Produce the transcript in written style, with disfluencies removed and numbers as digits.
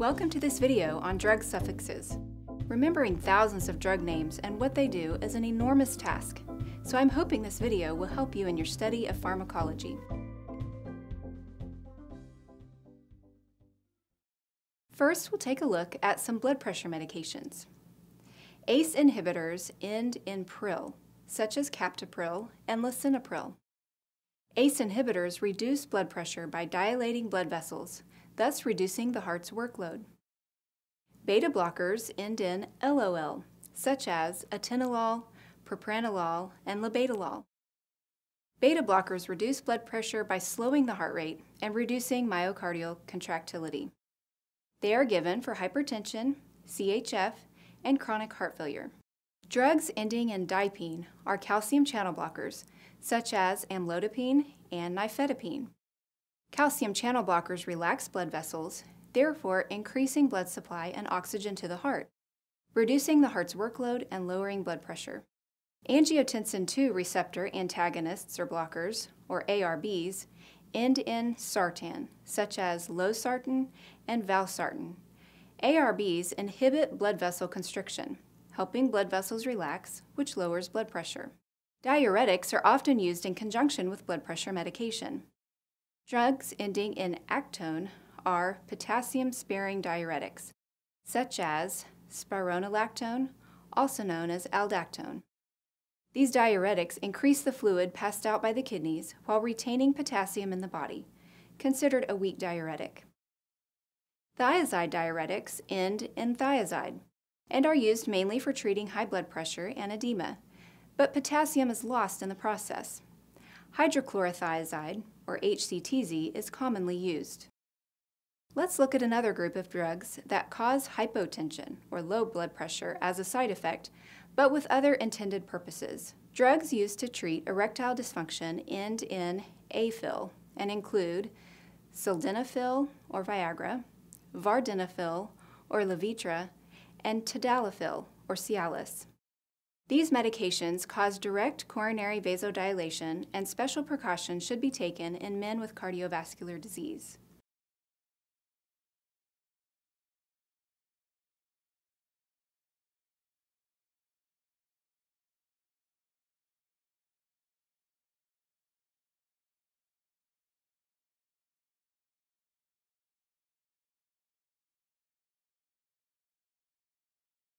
Welcome to this video on drug suffixes. Remembering thousands of drug names and what they do is an enormous task, so I'm hoping this video will help you in your study of pharmacology. First, we'll take a look at some blood pressure medications. ACE inhibitors end in pril, such as captopril and lisinopril. ACE inhibitors reduce blood pressure by dilating blood vessels, thus reducing the heart's workload. Beta blockers end in LOL, such as atenolol, propranolol, and labetalol. Beta blockers reduce blood pressure by slowing the heart rate and reducing myocardial contractility. They are given for hypertension, CHF, and chronic heart failure. Drugs ending in dipine are calcium channel blockers, such as amlodipine and nifedipine. Calcium channel blockers relax blood vessels, therefore increasing blood supply and oxygen to the heart, reducing the heart's workload and lowering blood pressure. Angiotensin II receptor antagonists or blockers, or ARBs, end in sartan, such as Losartan and Valsartan. ARBs inhibit blood vessel constriction, helping blood vessels relax, which lowers blood pressure. Diuretics are often used in conjunction with blood pressure medication. Drugs ending in actone are potassium-sparing diuretics, such as spironolactone, also known as aldactone. These diuretics increase the fluid passed out by the kidneys while retaining potassium in the body, considered a weak diuretic. Thiazide diuretics end in thiazide and are used mainly for treating high blood pressure and edema, but potassium is lost in the process. Hydrochlorothiazide, or HCTZ, is commonly used. Let's look at another group of drugs that cause hypotension, or low blood pressure, as a side effect, but with other intended purposes. Drugs used to treat erectile dysfunction end in afil and include sildenafil, or Viagra, vardenafil, or Levitra, and tadalafil, or Cialis. These medications cause direct coronary vasodilation, and special precautions should be taken in men with cardiovascular disease.